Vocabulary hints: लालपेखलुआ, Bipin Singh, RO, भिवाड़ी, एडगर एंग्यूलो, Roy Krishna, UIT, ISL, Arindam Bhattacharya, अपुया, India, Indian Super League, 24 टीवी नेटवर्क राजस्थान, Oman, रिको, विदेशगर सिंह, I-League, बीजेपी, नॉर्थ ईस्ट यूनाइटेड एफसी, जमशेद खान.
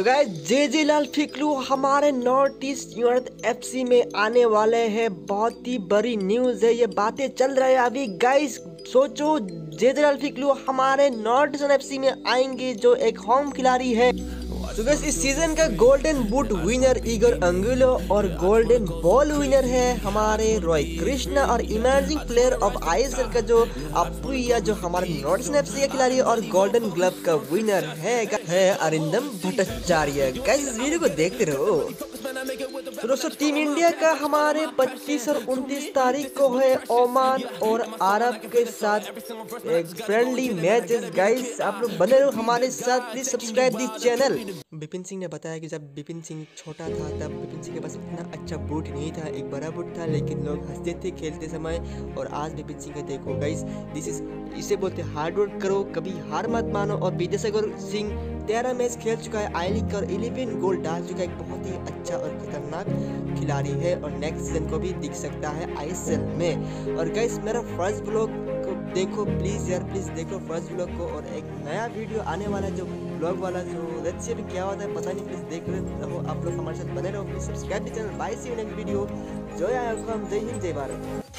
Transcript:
So guys जे लालपेखलुआ हमारे नॉर्थ ईस्ट यूनाइटेड एफसी में आने वाले हैं। बहुत ही बड़ी न्यूज़ है, ये बातें चल रही है अभी। गाइस सोचो जे लालपेखलुआ हमारे नॉर्थ ईस्ट एफसी में आएंगे जो एक होम खिलाड़ी है। तो गाइस इस सीजन का golden boot winner एडगर एंग्यूलो और गोल्डन बॉल विनर है हमारे रॉय कृष्णा और इमर्जिंग प्लेयर ऑफ आईएसएल का जो अपुया जो हमारे नॉर्थ ईस्ट एफसी का खिलाड़ी है और गोल्डन ग्लव का विनर है अरिंदम भट्टाचार्य। गाइस इस वीडियो को देखते रहो। तो दोस्तों टीम इंडिया का हमारे 25 और 29 तारीख को है ओमान और अरब के साथ एक फ्रेंडली मैच। गाइस आप लोग बने रहो हमारे साथ, please subscribe this channel. Bipin Singh ने बताया कि जब बिपिन सिंह छोटा था तब बिपिन सिंह के पास इतना अच्छा बूट नहीं था, एक बड़ा बूट था, लेकिन लोग हंसते थे खेलते समय। और आज बिपिन सिंह का देखो गाइस, दिस इज इसे बोलते हार्ड वर्क करो, कभी हार मत मानो। और विदेशगर सिंह 13 मैच खेल चुका है I-League और 11 गोल डाल चुका है, एक बहुत ही अच्छा और खतरनाक खिलाड़ी है और नेक्स्ट सीजन को भी दिख सकता है ISL में। और गाइस मेरा फर्स्ट ब्लॉग को देखो प्लीज़ यार, प्लीज़ देखो फर्स्ट ब्लॉग को। और एक नया वीडियो आने वाला जो ब्लॉग वाला जो उधर से भी क्या होता है पता नहीं, प्लीज़ देख रहे आप लोग हमारे साथ बने रहो, please subscribe channel. Bye see next video. जय हिंद जय भारत।